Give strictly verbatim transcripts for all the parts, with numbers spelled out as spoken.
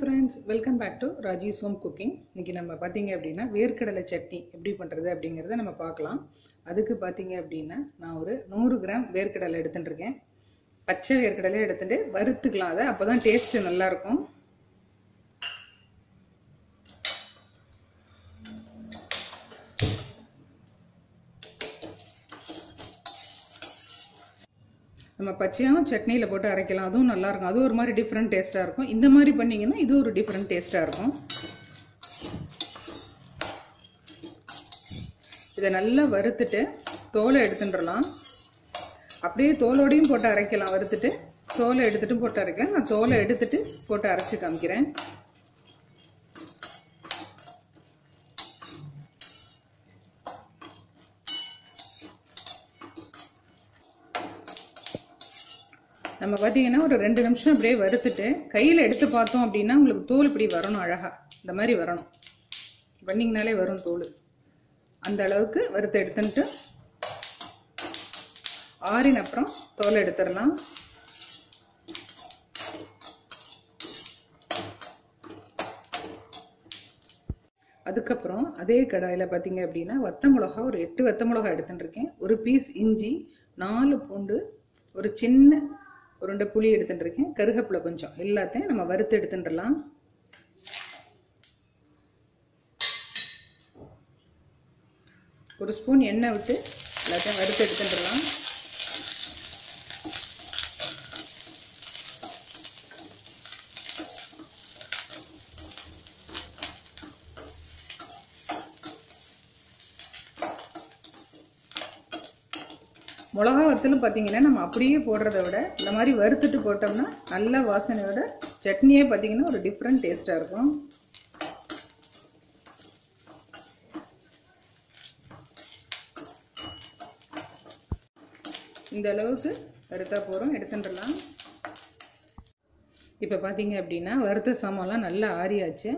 friends welcome back to Raji's home cooking इनकी नम्म पातींगे अप्पडिना वेर्कडलै चटनी एप्पडी पण्णறது அப்படிங்கறதை நம்ம பார்க்கலாம் அதுக்கு பாத்தீங்க அப்படினா நான் ஒரு நூறு கிராம் வேர்க்கடலை எடுத்துட்டு இருக்கேன் பச்சை வேர்க்கடலை எடுத்துட்டு வறுத்துக்கலாம் அது அப்பதான் டேஸ்ட் நல்லா இருக்கும் நம்ம பச்சையாவும் சட்னியில போட்டு அரைக்கலாம் அதுவும் நல்லா இருக்கும் அது ஒரு மாதிரி டிஃபரண்ட் டேஸ்டா இருக்கும் இந்த மாதிரி பண்ணீங்கன்னா இது ஒரு டிஃபரண்ட் டேஸ்டா இருக்கும் இத நல்லா வறுத்துட்டு தோலை எடுத்துறலாம் அப்படியே தோலோடையும் போட்டு அரைக்கலாம் வறுத்துட்டு தோலை எடுத்துட்டு போட்டு அரைக்கலாம் நான் தோலை எடுத்துட்டு போட்டு அரைச்சு காமிக்கிறேன் நம்ம பாத்தீங்கன்னா ஒரு ரெண்டு நிமிஷம் அப்படியே வறுத்துட்டு கையில எடுத்து பார்த்தோம் அப்படினா உங்களுக்கு தோல் இப்படி வரணும் அழகா இந்த மாதிரி வரணும் பண்ணிங்கனாலே வரும் தோல் அந்த அளவுக்கு வறுத்து எடுத்துட்டு ஆறின அப்புறம் தோல் எடுத்துறலாம் அதுக்கு அப்புறம் அதே கடாயில பாத்தீங்க அப்படினா வத்தல் மிளகாய் ஒரு எட்டு வத்தல் மிளகாய் எடுத்துட்டு இருக்கேன் ஒரு பீஸ் இஞ்சி நாலு பூண்டு ஒரு சின்ன उरुंडை புளி எடுத்துட்டு இருக்கேன் கருகப்புள கொஞ்சம் எல்லாத்தையும் நம்ம வறுத்து எடுத்துடலாம் ஒரு ஸ்பூன் எண்ணெய் விட்டு எல்லாத்தையும் வறுத்து எடுத்துடலாம் மிளகாய் வத்தலும் பாத்தீங்கன்னா நம்ம அப்படியே போடுறதை விட இந்த மாதிரி வறுத்துட்டு போட்டோம்னா நல்ல வாசனையோட சட்னியே பாத்தீங்கன்னா ஒரு டிஃபரண்ட் டேஸ்டா இருக்கும் இந்த அளவுக்கு வறுத்தா போறோம் எடுத்துடலாம் இப்போ பாத்தீங்க அப்படினா வறுத்த சாமான்லாம் நல்லா ஆறியாச்சு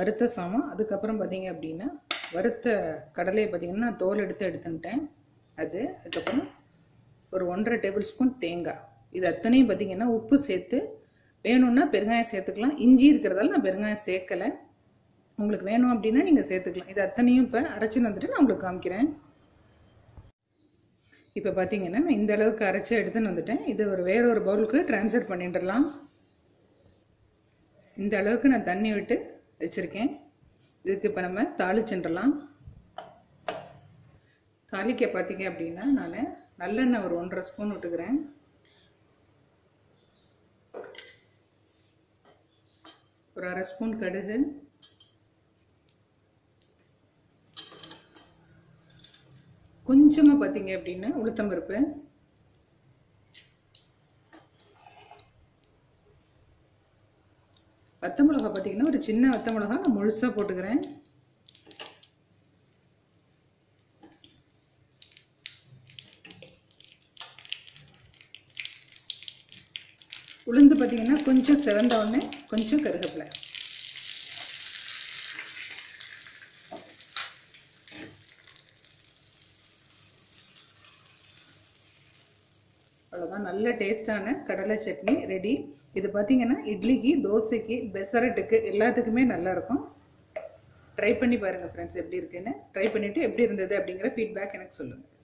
வறுத்த சாமான் அதுக்கு அப்புறம் பாத்தீங்க அப்படினா வறுத்த கடலை பாத்தீங்கன்னா தோல் எடுத்து எடுத்துட்டேன் அது அதுக்கப்புறம் ஒரு ஒன்றரை டேபிள் ஸ்பூன் தேங்காய் இது அத்தனையும் பார்த்தீங்கன்னா உப்பு சேர்த்து வேணும்னா பெருங்காயம் சேர்த்துக்கலாம் இஞ்சி இருக்கிறதால நான் பெருங்காயம் சேர்க்கலை உங்களுக்கு வேணும் அப்படின்னா நீங்கள் சேர்த்துக்கலாம் இது அத்தனையும் இப்போ அரைச்சு வந்துட்டு நான் உங்களுக்கு காமிக்கிறேன் இப்போ பார்த்தீங்கன்னா நான் இந்த அளவுக்கு அரைச்சு எடுத்துன்னு வந்துட்டேன் இது ஒரு வேற ஒரு பவுலுக்கு டிரான்ஸ்ஃபர் பண்ணிடலாம் இந்த அளவுக்கு நான் தண்ணி விட்டு வச்சுருக்கேன் இதுக்கு இப்போ நம்ம தாளிச்சுடலாம் தாளிக்க பாத்தீங்க அப்படினா நான் நல்லெண்ணெய் ஒரு ஒன்றரை ஸ்பூன் ஊத்துகிறேன் ஒரு அரை ஸ்பூன் கடுகு கொஞ்சமா பாத்தீங்க அப்படினா உளுத்தம் பருப்பு வத்தல் மிளகாய் பாத்தீங்கன்னா ஒரு சின்ன வத்தல் மிளகாய் நான் முழுசா போட்டுக்கிறேன் உளுந்து பாத்தீங்கன்னா கொஞ்சம் செவந்த உடனே கொஞ்சம் கருகப்பிலை அவ்வளவுதான் நல்ல டேஸ்டான கடலை சட்னி ரெடி இது பாத்தீங்கன்னா இட்லிக்கு தோசைக்கு பெசரட்டுக்கு எல்லாத்துக்குமே நல்லா இருக்கும் ட்ரை பண்ணி பாருங்க ஃப்ரெண்ட்ஸ் எப்படி இருக்குன்னு ட்ரை பண்ணிட்டு எப்படி இருந்தது அப்படிங்கற ஃபீட்பேக் எனக்கு சொல்லுங்க